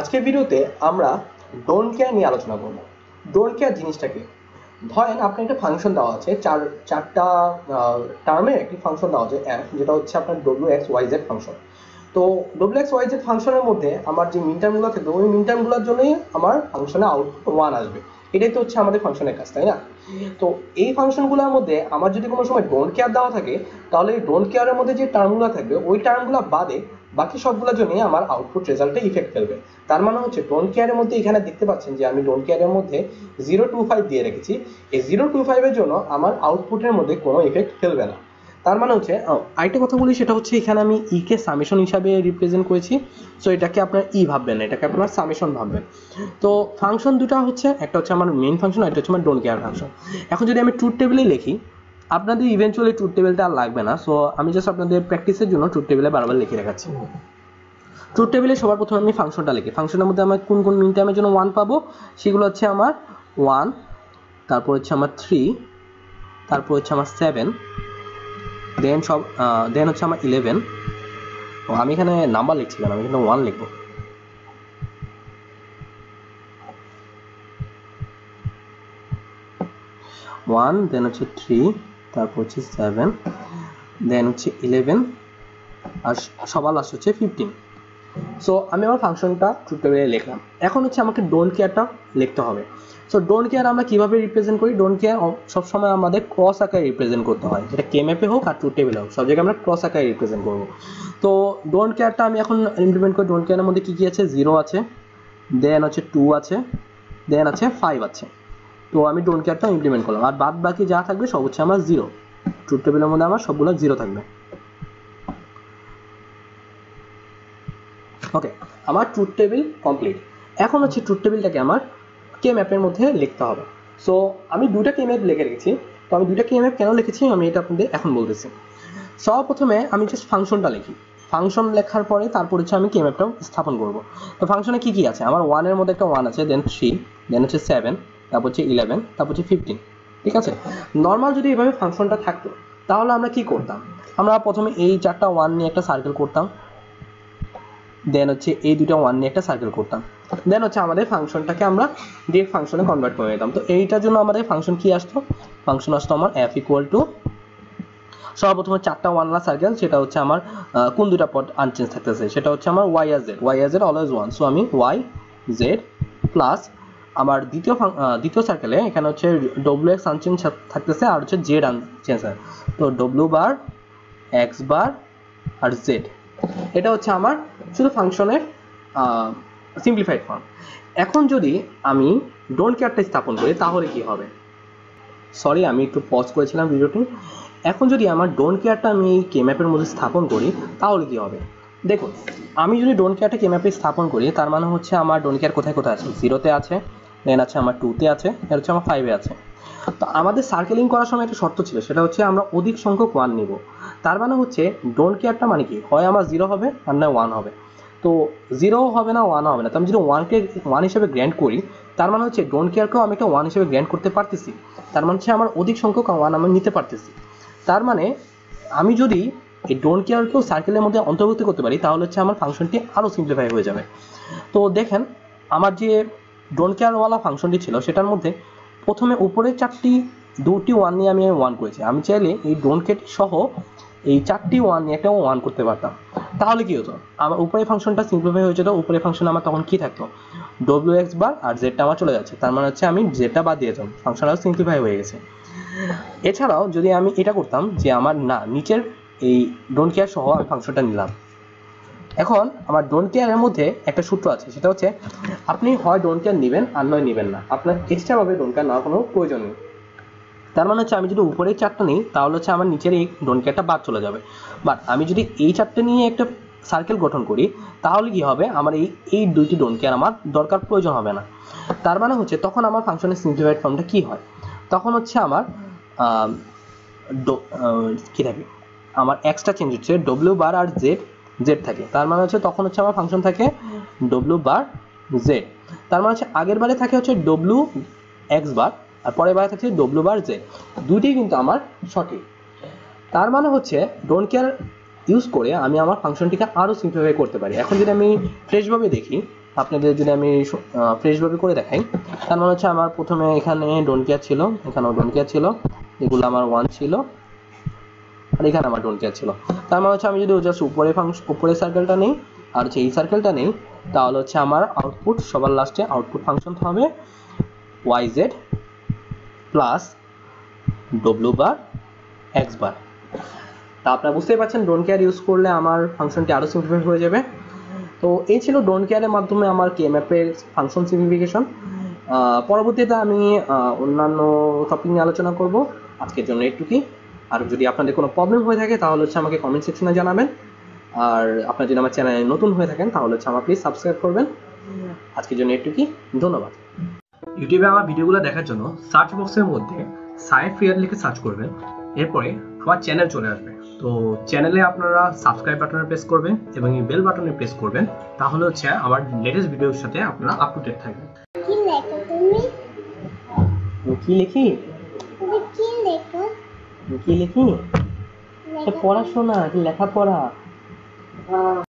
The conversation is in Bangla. আজকে ভিডিওতে আমরা ডোন্ট কেয়ার নিয়ে আলোচনা করব। ডোন্ট কেয়ার জিনিসটা কি? ধরেন আপনার একটা ফাংশন দেওয়া আছে, চারটা টার্মের একটি ফাংশন দেওয়া আছে এফ, যেটা হচ্ছে আপনার WXYZ ফাংশন। তো WXYZ ফাংশনের মধ্যে আমার যে মিন টার্মগুলো থাকবে, ওই মিন টার্মগুলোর জন্যই আমার ফাংশনে আউটপুট 1 আসবে। এটাই তো হচ্ছে আমাদের ফাংশনের কাজ, তাই না? তো এই ফাংশনগুলোর মধ্যে আমার যদি কোনো সময় ডোন্ট কেয়ার দেওয়া থাকে, তাহলে এই ডোন্ট কেয়ারের মধ্যে যে টার্মগুলো থাকবে, ওই টার্মগুলো বাদে বাকি সবগুলোর জন্য আমার আউটপুট রেজাল্টে ইফেক্ট ফেলবে। তার মানে হচ্ছে ডোন্ট কেয়ারের মধ্যে, এখানে দেখতে পাচ্ছেন যে আমি ডোন্ট কেয়ারের মধ্যে 025 দিয়ে রেখেছি, এই 025 এর জন্য আমার আউটপুটের মধ্যে কোনো ইফেক্ট ফেলবে না। তার মানে হচ্ছে আরেকটা কথা বলি, সেটা হচ্ছে এখানে আমি ই কে সামেশন হিসাবে রিপ্রেজেন্ট করেছি। সো এটাকে আপনার ই ভাববেন না, এটাকে আপনার সামেশন ভাববেন। তো ফাংশন দুটো হচ্ছে, একটা হচ্ছে আমার মেইন ফাংশন, একটা হচ্ছে আমার ডোন্ট কেয়ার ফাংশন। এখন যদি আমি ট্রুথ টেবিলে লিখি, আপনাদের ইভেন্টুয়ালি ট্রুথ টেবিলটা আর লাগবে না। সো আমি জাস্ট আপনাদের প্র্যাকটিসের জন্য ট্রুথ টেবিলে বারবার লিখে রাখাচ্ছি। ট্রুথ টেবিলে সবার প্রথমে আমি ফাংশনটা লিখি। ফাংশনের মধ্যে আমার কোন কোন মিন টাইমের জন্য 1 পাবো, সেগুলো হচ্ছে আমার 1, তারপর হচ্ছে আমার 3, তারপর হচ্ছে আমার 7, দেন হচ্ছে আমার 11। আমি এখানে নাম্বার লিখছি না, আমি এখানে 1 লিখবো। দেন হচ্ছে 3, তারপর হচ্ছে 7, দেন হচ্ছে 11, আর সবার লাস্ট হচ্ছে 15। সো আমি আমার ফাংশনটা ট্রুথ টেবিলে লিখলাম। এখন হচ্ছে আমাকে ডোন্ট কেয়ারটা লিখতে হবে। সো ডোন্ট কেয়ার আমরা কিভাবে রিপ্রেজেন্ট করি? ডোন্ট কেয়ার সবসময় আমাদের ক্রস আকারে রিপ্রেজেন্ট করতে হয়, যেটা কেএমএফে হোক আর ট্রুথ টেবিলে হোক, সব জায়গায় আমরা ক্রস আকারে রিপ্রেজেন্ট করবো। তো ডোন্ট কেয়ারটা আমি এখন ইমপ্লিমেন্ট করি। ডোন্ট কেয়ারের মধ্যে কী কী আছে? 0 আছে, দেন হচ্ছে 2 আছে, দেন আছে 5 আছে। তো আমি ডোন্ট কেয়ারটা ইমপ্লিমেন্ট করলাম, আর বাদ বাকি যা থাকবে সব হচ্ছে আমার 0। ট্রুথ টেবিলের মধ্যে আমার সবগুলো 0 থাকবে। ওকে, আমার ট্রুথ টেবিল কমপ্লিট। এখন হচ্ছে ট্রুথ টেবিলটাকে আমার কেএমএফের মধ্যে লিখতে হবে। সো আমি দুটো কেএমএফ লিখে রেখেছি। তো আমি দুটো কেএমএফ কেন লিখেছি, আমি এটা আপনাদের এখন বলতেছি। সব প্রথমে আমি জাস্ট ফাংশনটা লিখি। ফাংশন লেখার পরে তারপর হচ্ছে আমি কেএমএফটা স্থাপন করব। তো ফাংশনে কী কী আছে? আমার 1 এর মধ্যে একটা 1 আছে, দেন 3, দেন হচ্ছে 7, তারপর হচ্ছে 11, তারপর হচ্ছে 15। ঠিক আছে? নর্মাল যদি এভাবে ফাংশনটা থাকতো, তাহলে আমরা কি করতাম? আমরা প্রথমে এই 4টা 1 নিয়ে একটা সার্কেল করতাম, দেন হচ্ছে এই 2টা 1 নিয়ে একটা সার্কেল করতাম, দেন হচ্ছে আমাদের ফাংশনটাকে আমরা ডিরেক্ট ফাংশনে কনভার্ট করে নিতাম। তো এইটার জন্য আমাদের ফাংশন কি আসতো? ফাংশন আসতো আমার f ইকুয়াল টু, সর্বপ্রথম 4টা 1 লা সার্কেল, সেটা হচ্ছে আমার কোন দুটা পদ আনচেঞ্জ থাকতেছে, সেটা হচ্ছে আমার y আর z। y আর z অলওয়েজ 1। সো আমি y z প্লাস আমার দ্বিতীয় সার্কেলে এখানে হচ্ছে wx আনচেঞ্জ থাকতেছে, আর হচ্ছে z আনচেঞ্জ। তো w বার, x বার আর z, এটা হচ্ছে আমার শুধু ফাংশনের সিম্পলিফাইড ফর্ম। এখন যদি আমি ডোন্ট কেয়ারটা স্থাপন করি, তাহলে কি হবে? সরি, আমি একটু পজ করেছিলাম ভিডিওটি। এখন যদি আমার ডোন্ট কেয়ারটা আমি কেএমএফের মধ্যে স্থাপন করি, তাহলে কি হবে? দেখুন, আমি যদি ডোন্ট কেয়ারটা কেএমএফে স্থাপন করি, তার মানে হচ্ছে আমার ডোন্ট কেয়ার কোথায় কোথায় আছে? 0তে আছে, দেন আছে আমার 2তে আছে, দেন হচ্ছে আমার 5 এ আছে। তো আমাদের সার্কেলিং করার সময় একটা শর্ত ছিল, সেটা হচ্ছে আমরা অধিক সংখ্যক 1 নিব। তার মানে হচ্ছে ডোন্ট কেয়ারটা মানে কি হয়, আমার 0 হবে আর না 1 হবে। তো 0 হবে না, 1 হবে না। তো আমি যদি 1 কে 1 হিসেবে গ্র্যান্ট করি, তার মানে হচ্ছে ডোন্ট কেয়ারকেও আমি একটা 1 হিসেবে গ্র্যান্ট করতে পারতেছি। তার মানে হচ্ছে আমার অধিক সংখ্যক 1 আমি নিতে পারতেছি। তার মানে আমি যদি এই ডোন্ট কেয়ারকেও সার্কেলের মধ্যে অন্তর্ভুক্ত করতে পারি, তাহলে হচ্ছে আমার ফাংশনটি আরও সিম্পলিফাই হয়ে যাবে। তো দেখেন, আমার যে ডোন্ট কেয়ারওয়ালা ফাংশনটি ছিল, সেটার মধ্যে প্রথমে উপরে 2টি 1 নিয়ে আমি 1 করেছি। আমি চাইলে এই ডোন্ট কেয়ার সহ এই 4টি 1 নিয়ে একটা 1 করতে পারতাম। তাহলে কি হতো? আমার উপরে ফাংশনটা সিম্পলিফাই হয়ে যেত। উপরে ফাংশন আমার তখন কি থাকতো? wx বার আর zটা আমার চলে যাচ্ছে। তার মানে হচ্ছে আমি zটা বাদ দিয়েতাম, ফাংশনটাও সিম্পলিফাই হয়ে গেছে। এছাড়াও যদি আমি এটা করতাম যে আমার না, নিচের এই ডোন্ট কেয়ার সহ আমি ফাংশনটা নিলাম। এখন আমার ডোন্ট কেয়ারের মধ্যে একটা সূত্র আছে, সেটা হচ্ছে আপনি হয় ডোন্ট কেয়ার নেবেন আর নয় নেবেন না, আপনার এক্সট্রাভাবে ডোন্ট কেয়ার নেওয়ার কোনো প্রয়োজন নেই। তার মানে হচ্ছে আমি যদি উপরে 4টা নিই, তাহলে হচ্ছে আমার নিচের এই ডোন্ট কেয়ারটা বাদ চলে যাবে। বাট আমি যদি এই 4টা নিয়ে একটা সার্কেল গঠন করি, তাহলে কি হবে? আমার এই 2টি ডোন্ট কেয়ার আমার দরকার, প্রয়োজন হবে না। তার মানে হচ্ছে তখন আমার ফাংশনের সিম্পলিফাইড ফর্মটা কি হয়? তখন হচ্ছে আমার কি থাকে? আমার এক্সট্রা চেঞ্জ হচ্ছে ডব্লিউ বার আর জেড থাকে। তার মানে হচ্ছে তখন হচ্ছে আমার ফাংশন থাকে ডব্লিউ বার জেড। তার মানে হচ্ছে আগের বারে থাকে হচ্ছে ডব্লিউ এক্স বার, আর পরের বার থাকছে ডব্লিউ বার জেড। দুইটাই কিন্তু আমার সঠিক। তার মানে হচ্ছে ডোন্ট কেয়ার ইউজ করে আমি আমার ফাংশনটিকে আরও সিম্পলিফাই করতে পারি। এখন যদি আমি ফ্রেশভাবে দেখি, আপনাদের যদি আমি ফ্রেশ ভাবে করে দেখাই, তার মানে হচ্ছে আমার প্রথমে এখানে ডনকিয়া ছিল, এখানেও ডনকিয়া ছিল, এগুলো আমার 1 ছিল, আর এখানে আমার ডনকিয়া ছিল। তার মানে হচ্ছে আমি যদি জাস্ট উপরে ফাংশন উপরে সার্কেলটা নেই আর হচ্ছে এই সার্কেলটা নেই, তাহলে হচ্ছে আমার আউটপুট সবার লাস্টে আউটপুট ফাংশন হবে yz plus w bar x bar. তা আপনারা বুঝতেই পারছেন ডোন্ট কেয়ার ইউজ করলে আমার ফাংশনটি আরো সিম্পলিফাই হয়ে যাবে। তো এই ছিল ডোন্ট কেয়ারের মাধ্যমে আমার কেএমএফ এর ফাংশন সিম্পলিফিকেশন। পরবর্তীতে আমি অন্যান্য টপিক নিয়ে আলোচনা করব। আজকের জন্য এটুকুই। আর যদি আপনাদের কোনো প্রবলেম হয়ে থাকে তাহলে হচ্ছে আমাকে কমেন্ট সেকশনে জানাবেন। আর আপনারা যদি আমার চ্যানেলে নতুন হয়ে থাকেন তাহলে হচ্ছে আমাকে প্লিজ সাবস্ক্রাইব করবেন। আজকের জন্য এটুকুই, ধন্যবাদ। ইউটিউবে আমার ভিডিওগুলো দেখার জন্য সার্চ বক্সের মধ্যে সায়েন্স ফেয়ার লিখে সার্চ করবেন, এরপরে আমার চ্যানেল চলে আসবে। তো চ্যানেলে আপনারা সাবস্ক্রাইব বাটনে প্রেস করবেন এবং এই বেল বাটনে প্রেস করবেন, তাহলে হচ্ছে আমার লেটেস্ট ভিডিওর সাথে আপনারা আপ টু ডেট থাকবেন। কি লেখো তুমি? কি লিখি? কি লেখো? কি লিখি? পড়াশোনা, লেখাপড়া।